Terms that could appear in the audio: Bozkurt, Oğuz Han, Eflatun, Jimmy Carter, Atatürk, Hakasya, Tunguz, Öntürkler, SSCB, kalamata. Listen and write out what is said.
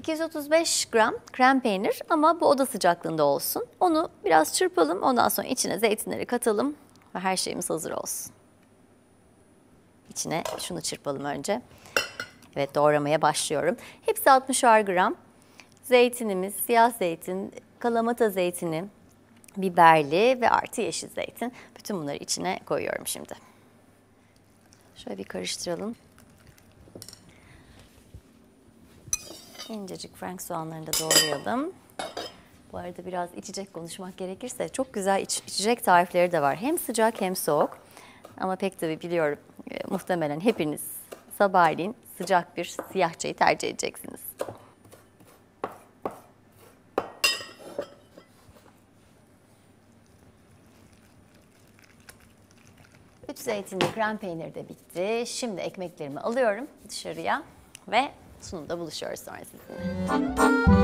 235 gram krem peynir ama bu oda sıcaklığında olsun. Onu biraz çırpalım, ondan sonra içine zeytinleri katalım ve her şeyimiz hazır olsun. İçine şunu çırpalım önce. Evet, doğramaya başlıyorum. Hepsi 60'ar gram. Zeytinimiz, siyah zeytin, kalamata zeytini, biberli ve artı yeşil zeytin. Bütün bunları içine koyuyorum şimdi. Şöyle bir karıştıralım. İncecik frank soğanlarını da doğrayalım. Bu arada biraz içecek konuşmak gerekirse çok güzel içecek tarifleri de var. Hem sıcak hem soğuk. Ama pek tabii biliyorum muhtemelen hepiniz sabahleyin sıcak bir siyah çayı tercih edeceksiniz. Üç zeytinli krem peynir de bitti. Şimdi ekmeklerimi alıyorum dışarıya ve sunumda buluşuyoruz sonra sizinle.